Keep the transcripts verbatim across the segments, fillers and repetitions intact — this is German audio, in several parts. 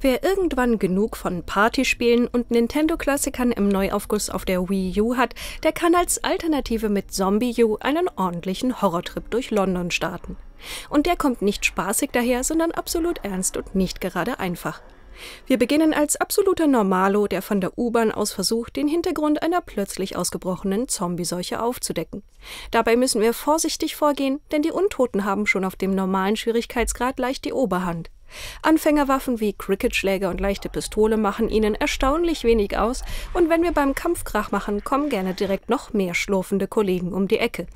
Wer irgendwann genug von Partyspielen und Nintendo-Klassikern im Neuaufguss auf der Wii U hat, der kann als Alternative mit ZombiU einen ordentlichen Horrortrip durch London starten. Und der kommt nicht spaßig daher, sondern absolut ernst und nicht gerade einfach. Wir beginnen als absoluter Normalo, der von der U-Bahn aus versucht, den Hintergrund einer plötzlich ausgebrochenen Zombieseuche aufzudecken. Dabei müssen wir vorsichtig vorgehen, denn die Untoten haben schon auf dem normalen Schwierigkeitsgrad leicht die Oberhand. Anfängerwaffen wie Cricketschläger und leichte Pistole machen ihnen erstaunlich wenig aus, und wenn wir beim Kampf Krach machen, kommen gerne direkt noch mehr schlurfende Kollegen um die Ecke.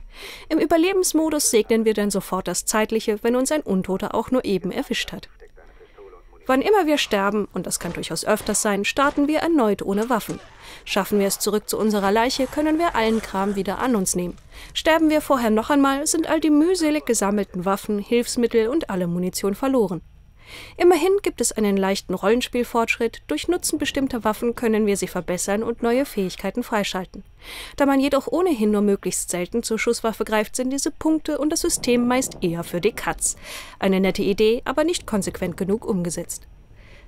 Im Überlebensmodus segnen wir dann sofort das Zeitliche, wenn uns ein Untoter auch nur eben erwischt hat. Wann immer wir sterben, und das kann durchaus öfters sein, starten wir erneut ohne Waffen. Schaffen wir es zurück zu unserer Leiche, können wir allen Kram wieder an uns nehmen. Sterben wir vorher noch einmal, sind all die mühselig gesammelten Waffen, Hilfsmittel und alle Munition verloren. Immerhin gibt es einen leichten Rollenspielfortschritt, durch Nutzen bestimmter Waffen können wir sie verbessern und neue Fähigkeiten freischalten. Da man jedoch ohnehin nur möglichst selten zur Schusswaffe greift, sind diese Punkte und das System meist eher für die Katz. Eine nette Idee, aber nicht konsequent genug umgesetzt.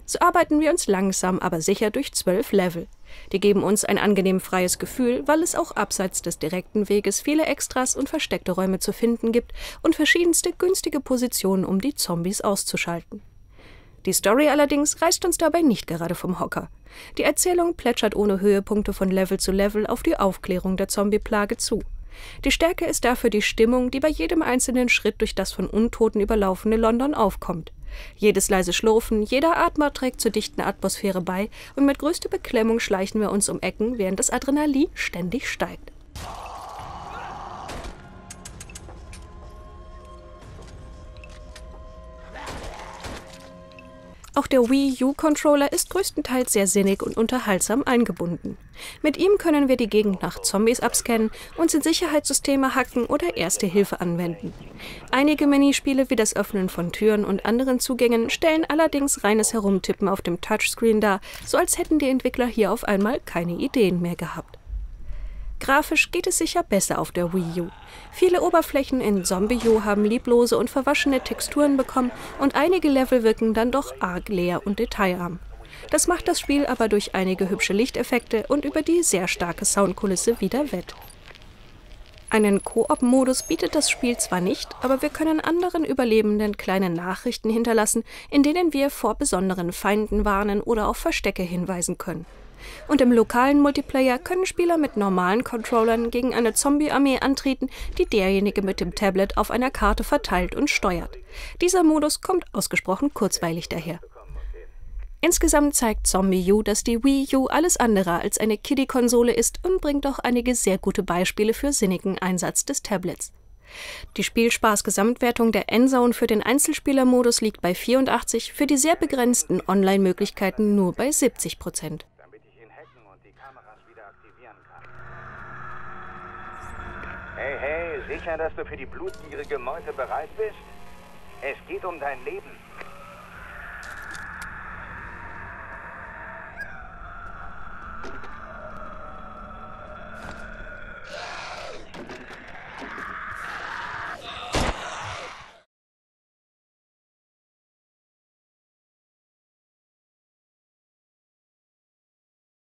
So arbeiten wir uns langsam, aber sicher durch zwölf Level. Die geben uns ein angenehm freies Gefühl, weil es auch abseits des direkten Weges viele Extras und versteckte Räume zu finden gibt und verschiedenste günstige Positionen, um die Zombies auszuschalten. Die Story allerdings reißt uns dabei nicht gerade vom Hocker. Die Erzählung plätschert ohne Höhepunkte von Level zu Level auf die Aufklärung der Zombie-Plage zu. Die Stärke ist dafür die Stimmung, die bei jedem einzelnen Schritt durch das von Untoten überlaufene London aufkommt. Jedes leise Schlurfen, jeder Atmer trägt zur dichten Atmosphäre bei, und mit größter Beklemmung schleichen wir uns um Ecken, während das Adrenalin ständig steigt. Auch der Wii U-Controller ist größtenteils sehr sinnig und unterhaltsam eingebunden. Mit ihm können wir die Gegend nach Zombies abscannen, uns in Sicherheitssysteme hacken oder Erste Hilfe anwenden. Einige Minispiele wie das Öffnen von Türen und anderen Zugängen stellen allerdings reines Herumtippen auf dem Touchscreen dar, so als hätten die Entwickler hier auf einmal keine Ideen mehr gehabt. Grafisch geht es sicher besser auf der Wii U. Viele Oberflächen in ZombiU haben lieblose und verwaschene Texturen bekommen, und einige Level wirken dann doch arg leer und detailarm. Das macht das Spiel aber durch einige hübsche Lichteffekte und über die sehr starke Soundkulisse wieder wett. Einen Koop-Modus bietet das Spiel zwar nicht, aber wir können anderen Überlebenden kleine Nachrichten hinterlassen, in denen wir vor besonderen Feinden warnen oder auf Verstecke hinweisen können. Und im lokalen Multiplayer können Spieler mit normalen Controllern gegen eine Zombie-Armee antreten, die derjenige mit dem Tablet auf einer Karte verteilt und steuert. Dieser Modus kommt ausgesprochen kurzweilig daher. Insgesamt zeigt ZombiU, dass die Wii U alles andere als eine Kiddie-Konsole ist, und bringt auch einige sehr gute Beispiele für sinnigen Einsatz des Tablets. Die Spielspaß-Gesamtwertung der N-Zone für den Einzelspielermodus liegt bei vierundachtzig, für die sehr begrenzten Online-Möglichkeiten nur bei siebzig Prozent. Hey, hey, sicher, dass du für die blutgierige Meute bereit bist? Es geht um dein Leben.